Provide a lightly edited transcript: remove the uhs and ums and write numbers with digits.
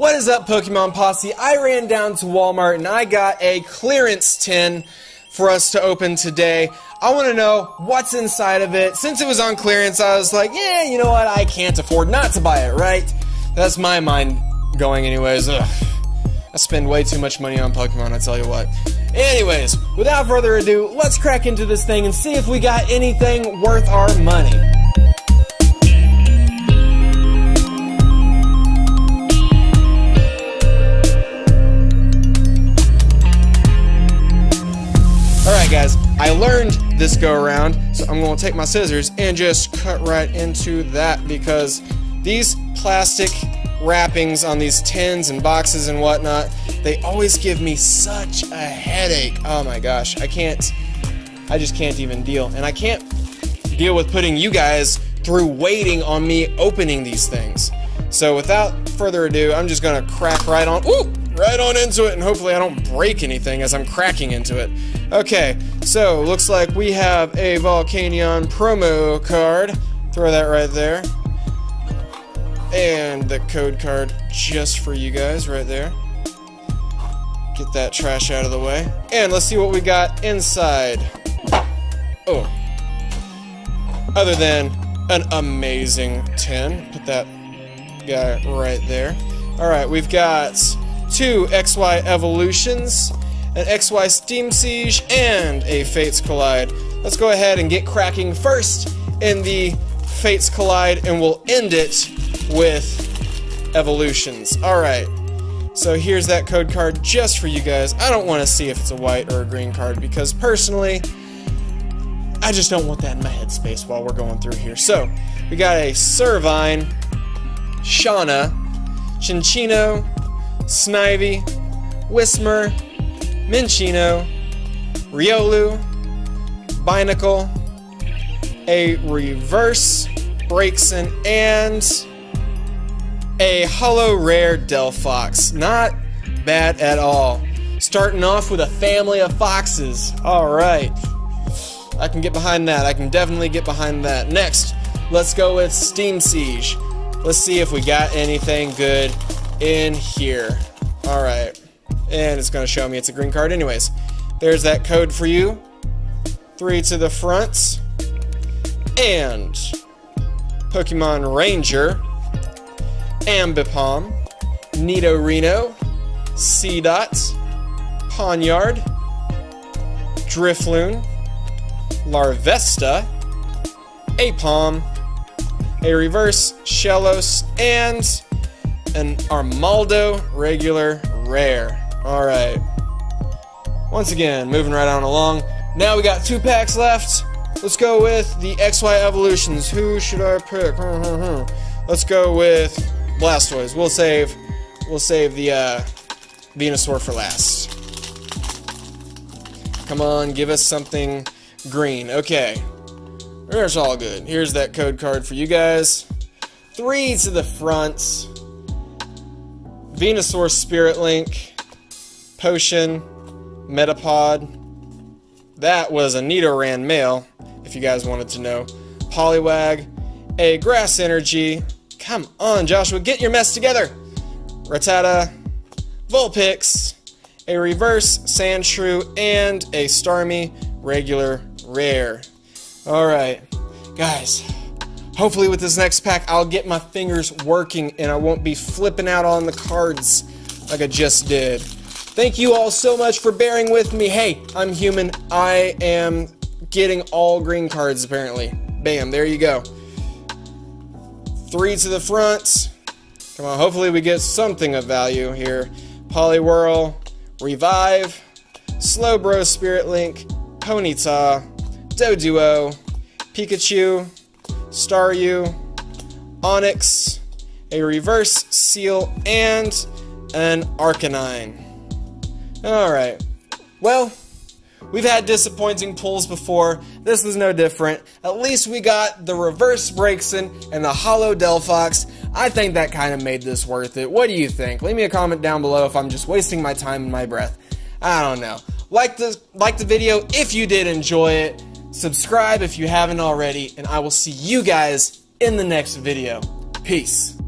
What is up, Pokemon Posse? I ran down to Walmart and I got a clearance tin for us to open today. I want to know what's inside of it. Since it was on clearance, I was like, yeah, you know what? I can't afford not to buy it, right? That's my mind going anyways. Ugh. I spend way too much money on Pokemon, I tell you what. Anyways, without further ado, let's crack into this thing and see if we got anything worth our money. Alright guys, I learned this go around, so I'm going to take my scissors and just cut right into that because these plastic wrappings on these tins and boxes and whatnot, they always give me such a headache. Oh my gosh, I just can't even deal. And I can't deal with putting you guys through waiting on me opening these things. So without further ado, I'm just gonna crack right on into it, and hopefully I don't break anything as I'm cracking into it. Okay, so looks like we have a Volcanion promo card. Throw that right there. And the code card just for you guys right there. Get that trash out of the way. And let's see what we got inside. Oh. Other than an amazing tin. Put that guy right there. Alright, we've got two XY Evolutions, an XY Steam Siege, and a Fates Collide. Let's go ahead and get cracking first in the Fates Collide, and we'll end it with Evolutions. Alright, so here's that code card just for you guys. I don't want to see if it's a white or a green card because personally, I just don't want that in my headspace while we're going through here. So, we got a Servine, Shauna, Cinccino, Snivy, Whismer, Minccino, Riolu, Binacle, a reverse Brakeson, and a hollow rare Delphox. Not bad at all. Starting off with a family of foxes. Alright. I can get behind that. I can definitely get behind that. Next, let's go with Steam Siege. Let's see if we got anything good in here. Alright. And it's going to show me it's a green card anyways. There's that code for you. 3 to the front. And Pokemon Ranger. Ambipom, Nidorino, Seedot, Ponyard, Drifloon, Larvesta, Ambipom, a reverse Shellos, and an Armaldo regular rare. Alright. Once again, moving right on along. Now we got two packs left. Let's go with the XY Evolutions. Who should I pick? Let's go with Blastoise. We'll save the Venusaur for last. Come on, give us something green. Okay. It's all good. Here's that code card for you guys. 3 to the front. Venusaur Spirit Link. Potion. Metapod. That was a Nidoran male, if you guys wanted to know. Poliwag. A Grass Energy. Come on, Joshua, get your mess together! Rattata, Vulpix, a reverse Sand Shrew, and a Starmie regular rare. Alright, guys, hopefully with this next pack I'll get my fingers working and I won't be flipping out on the cards like I just did. Thank you all so much for bearing with me. Hey, I'm human. I am getting all green cards apparently. Bam, there you go. 3 to the front. Come on, hopefully we get something of value here. Poliwhirl, Revive, Slowbro Spirit Link, Ponyta, Doduo, Pikachu, Staryu, Onix, a reverse Seal, and an Arcanine. Alright, well, we've had disappointing pulls before. This was no different. At least we got the reverse Brakeson and the hollow Delphox. I think that kind of made this worth it. What do you think? Leave me a comment down below if I'm just wasting my time and my breath. I don't know. Like the video if you did enjoy it. Subscribe if you haven't already. And I will see you guys in the next video. Peace.